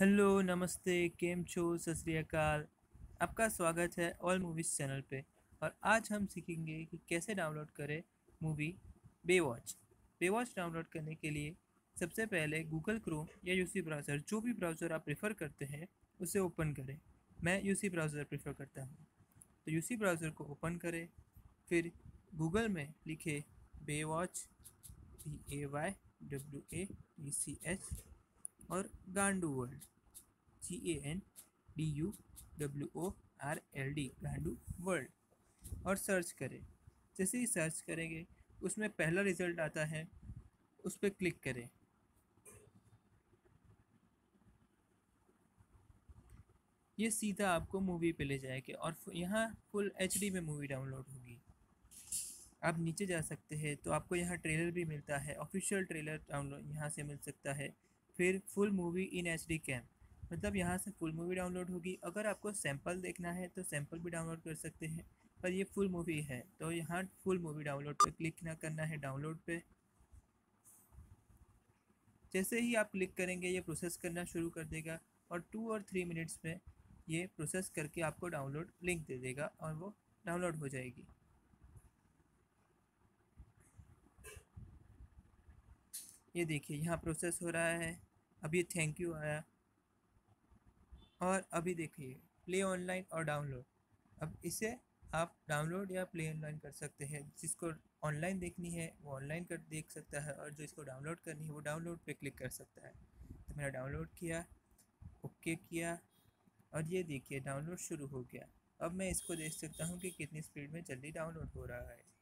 Hello नमस्ते केम छो सत श्री अकाल। आपका स्वागत है ऑल मूवीज़ चैनल पे। और आज हम सीखेंगे कि कैसे डाउनलोड करें movie way watch. Way watch download करने के लिए सबसे पहले गूगल क्रोम या यूसी ब्राउज़र, जो भी ब्राउज़र आप प्रेफर करते हैं उसे ओपन करें। मैं यूसी ब्राउज़र प्रेफर करता हूँ, तो यूसी ब्राउज़र को ओपन करें। फिर गूगल में लिखे वे वॉच BAYWATCH और गांडू वर्ल्ड GANDUWORLD गांडू वर्ल्ड और सर्च करें। जैसे ही सर्च करेंगे उसमें पहला रिज़ल्ट आता है, उस पर क्लिक करें। ये सीधा आपको मूवी पे ले जाएगा और यहाँ फुल HD में मूवी डाउनलोड होगी। आप नीचे जा सकते हैं तो आपको यहाँ ट्रेलर भी मिलता है, ऑफिशियल ट्रेलर डाउनलोड यहाँ से मिल सकता है। फिर full movie in HD cam, मतलब यहाँ से फुल मूवी डाउनलोड होगी। अगर आपको सैंपल देखना है तो सैंपल भी डाउनलोड कर सकते हैं, पर ये फुल मूवी है तो यहाँ फुल मूवी डाउनलोड पे क्लिक ना करना है, डाउनलोड पे। जैसे ही आप क्लिक करेंगे ये प्रोसेस करना शुरू कर देगा और 2 और 3 मिनट्स में ये प्रोसेस करके आपको डाउनलोड लिंक दे देगा और वो डाउनलोड हो जाएगी। ये देखिए यहाँ प्रोसेस हो रहा है। अभी थैंक यू आया और अभी देखिए प्ले ऑनलाइन और डाउनलोड। अब इसे आप डाउनलोड या प्ले ऑनलाइन कर सकते हैं। जिसको ऑनलाइन देखनी है वो ऑनलाइन कर देख सकता है और जो इसको डाउनलोड करनी है वो डाउनलोड पे क्लिक कर सकता है। तो मैंने डाउनलोड किया, ओके किया और ये देखिए डाउनलोड शुरू हो गया। अब मैं इसको देख सकता हूँ कि कितनी स्पीड में जल्दी डाउनलोड हो रहा है।